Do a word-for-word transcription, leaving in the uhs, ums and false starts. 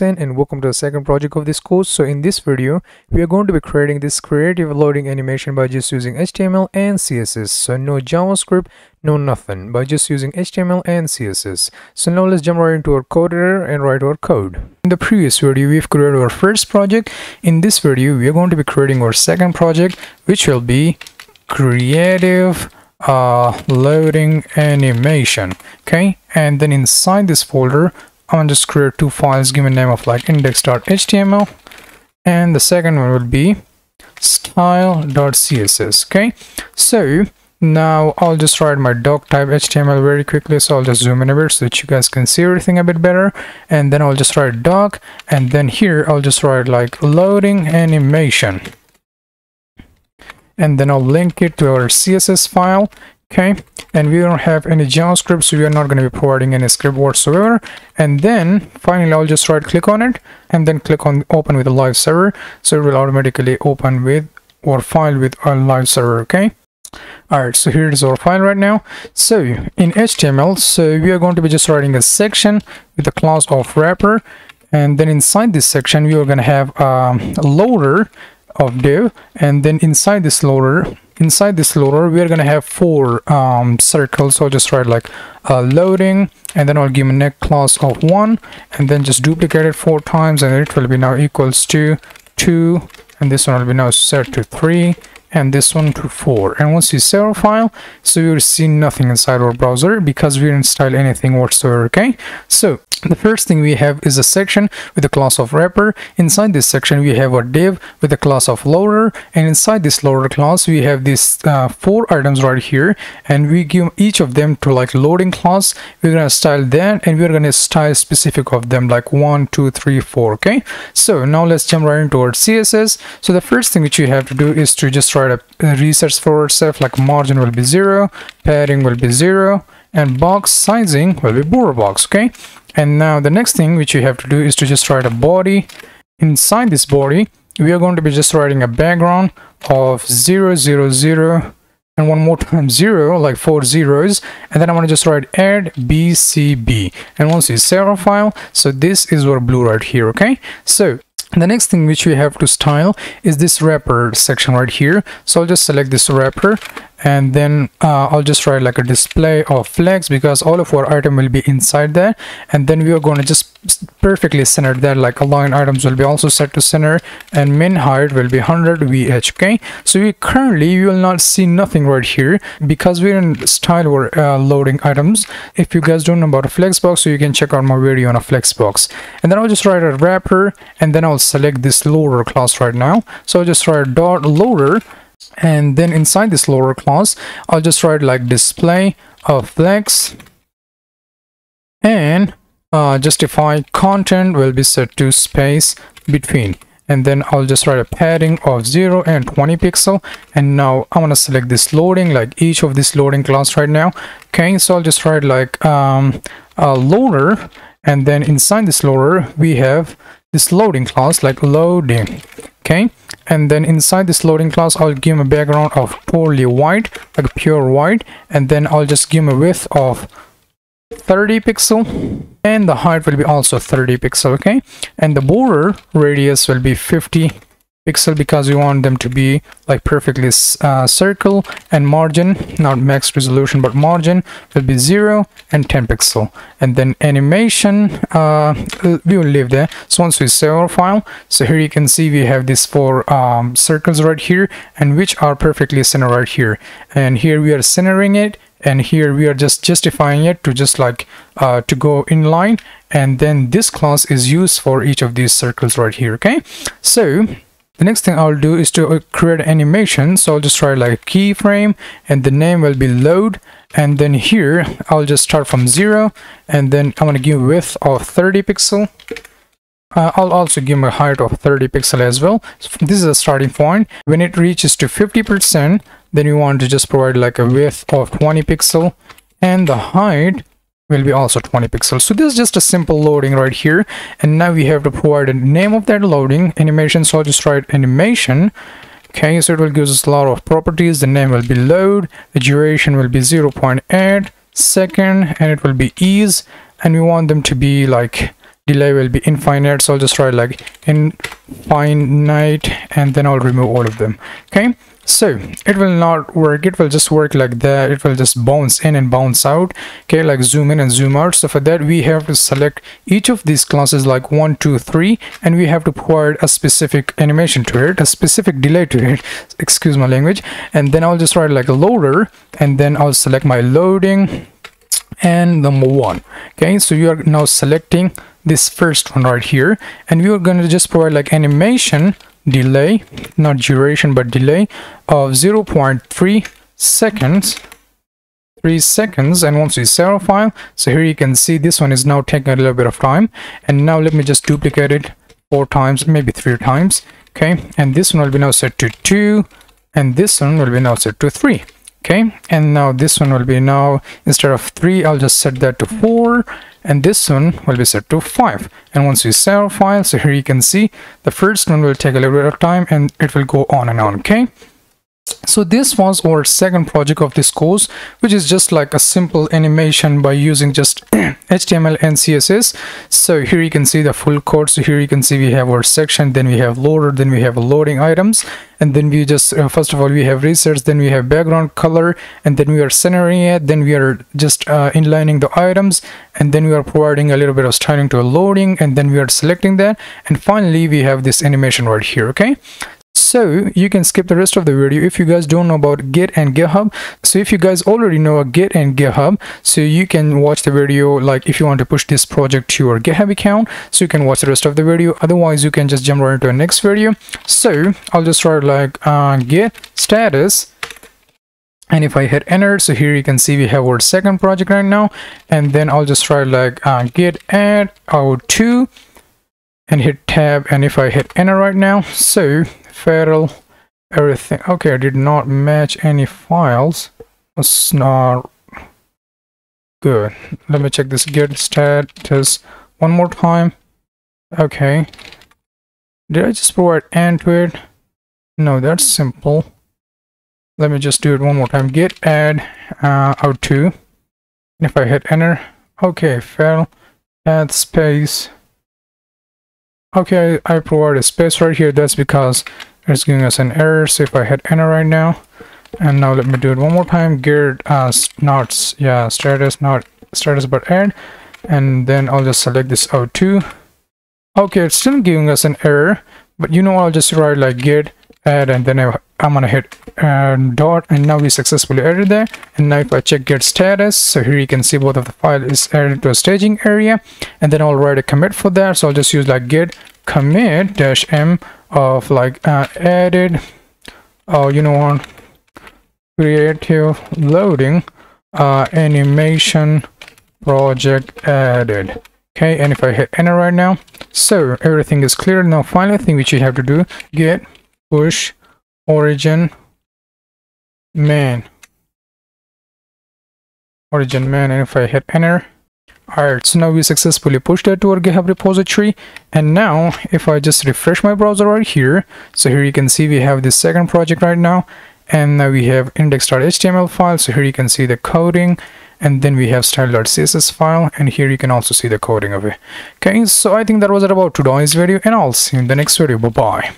And welcome to the second project of this course. So in this video we are going to be creating this creative loading animation by just using H T M L and C S S. So no JavaScript, no nothing, by just using H T M L and C S S. So now let's jump right into our code editor and write our code. In the previous video we've created our first project. In this video we are going to be creating our second project, which will be creative uh, loading animation. Okay, and then inside this folder I'm going to just create two files, give a name of like index dot H T M L, and the second one will be style dot C S S. Okay, so now I'll just write my doc type H T M L very quickly. So I'll just zoom in a bit so that you guys can see everything a bit better, and then I'll just write doc, and then here I'll just write like loading animation, and then I'll link it to our C S S file. Okay, and we don't have any JavaScript, so we are not going to be providing any script whatsoever. And then finally I'll just right click on it and then click on open with a live server, so it will automatically open with or file with a live server. Okay, all right, so here is our file right now. So in H T M L, so we are going to be just writing a section with the class of wrapper, and then inside this section we are going to have um, a loader of div, and then inside this loader inside this loader we are going to have four um, circles. So I'll just write like uh, loading, and then I'll give a next class of one, and then just duplicate it four times, and it will be now equals to two, and this one will be now set to three, and this one to four. And once you save our file, so you'll see nothing inside our browser because we didn't style anything whatsoever. Okay, so the first thing we have is a section with a class of wrapper. Inside this section we have a div with a class of loader, and inside this loader class we have these uh, four items right here, and we give each of them to like loading class. We're gonna style that, and we're gonna style specific of them like one two three four. Okay, so now let's jump right into our C S S. So the first thing which you have to do is to just write a research for itself, like margin will be zero, padding will be zero, and box sizing will be border box. Okay, and now the next thing which you have to do is to just write a body. Inside this body we are going to be just writing a background of zero zero zero, and one more time zero, like four zeros, and then I want to just write add B C B. And once you save our file, so this is our blue right here. Okay, so the next thing which we have to style is this wrapper section right here. So I'll just select this wrapper, and then uh, I'll just write like a display of flags, because all of our item will be inside there, and then we are going to just perfectly center that, like align items will be also set to center, and min height will be one hundred V H. Okay, so we currently you will not see nothing right here because we're in style or uh, loading items. If you guys don't know about a flexbox, so you can check out my video on a flexbox. And then I'll just write a wrapper, and then I'll select this loader class right now. So I'll just write dot loader, and then inside this loader class I'll just write like display of flags, and uh, justify content will be set to space between, and then I'll just write a padding of zero and twenty pixel. And now I want to select this loading, like each of this loading class right now. Okay, so I'll just write like um, a loader, and then inside this loader we have this loading class like loading. Okay, and then inside this loading class I'll give him a background of poorly white, like pure white, and then I'll just give him a width of thirty pixel, and the height will be also thirty pixel. Okay, and the border radius will be fifty pixel because we want them to be like perfectly uh, circle, and margin, not max resolution but margin, will be zero and ten pixel. And then animation uh, we will leave there. So once we save our file, so here you can see we have these four um, circles right here, and which are perfectly centered right here, and here we are centering it, and here we are just justifying it to just like uh, to go in line, and then this class is used for each of these circles right here. Okay, so the next thing I'll do is to create animation. So I'll just write like a keyframe, and the name will be load, and then here I'll just start from zero, and then I'm going to give width of thirty pixel. Uh, I'll also give my height of thirty pixel as well. So this is a starting point. When it reaches to fifty percent, then you want to just provide like a width of twenty pixel, and the height will be also twenty pixels. So this is just a simple loading right here, and now we have to provide a name of that loading animation. So I'll just write animation. Okay, so it will give us a lot of properties. The name will be load, the duration will be zero point eight second, and it will be ease, and we want them to be like delay will be infinite, so I'll just write like infinite and then I'll remove all of them. Okay, so it will not work, it will just work like that, it will just bounce in and bounce out, okay, like zoom in and zoom out. So for that we have to select each of these classes like one two three, and we have to provide a specific animation to it, a specific delay to it, excuse my language. And then I'll just write like a loader, and then I'll select my loading and the move on. Okay, so you are now selecting this first one right here, and we are going to just provide like animation delay, not duration but delay, of zero point three seconds, three seconds. And once we save our file, so here you can see this one is now taking a little bit of time. And now let me just duplicate it four times, maybe three times. Okay, and this one will be now set to two, and this one will be now set to three. Okay, and now this one will be now, instead of three, I'll just set that to four, and this one will be set to five. And once we save our file, so here you can see the first one will take a little bit of time and it will go on and on. Okay, so this was our second project of this course, which is just like a simple animation by using just H T M L and C S S. So here you can see the full code. So here you can see we have our section, then we have loader, then we have loading items, and then we just uh, first of all we have research, then we have background color, and then we are centering it, then we are just uh, inlining the items, and then we are providing a little bit of styling to a loading, and then we are selecting that, and finally we have this animation right here. Okay, so you can skip the rest of the video if you guys don't know about Git and GitHub. So if you guys already know a Git and GitHub, so you can watch the video, like if you want to push this project to your GitHub account, so you can watch the rest of the video. Otherwise you can just jump right into the next video. So I'll just write like uh, git status, and if I hit enter, so here you can see we have our second project right now. And then I'll just write like uh, git add o two and hit tab, and if I hit enter right now, so feral everything. Okay, I did not match any files. That's not good. Let me check this git status one more time. Okay, did I just provide end to it? No, that's simple. Let me just do it one more time. Git add uh, out to, if I hit enter, okay, feral add space. Okay, I provide a space right here. That's because it's giving us an error. So if I hit enter right now, and now let me do it one more time. Git uh, not yeah status, not status but add, and then I'll just select this o two. Okay, it's still giving us an error, but you know, I'll just write like git add, and then I, I'm gonna hit uh, dot, and now we successfully added there. And now if I check git status, so here you can see both of the file is added to a staging area, and then I'll write a commit for that. So I'll just use like git commit dash m of like uh, added, oh you know what, creative loading uh, animation project added. Okay, and if I hit enter right now, so everything is clear. Now final thing which you have to do, git push origin main, origin main, and if I hit enter, alright, so now we successfully pushed that to our GitHub repository. And now if I just refresh my browser right here, so here you can see we have this second project right now, and now we have index.html file. So here you can see the coding, and then we have style.css file, and here you can also see the coding of it. Okay, so I think that was it about today's video, and I'll see you in the next video. Bye bye.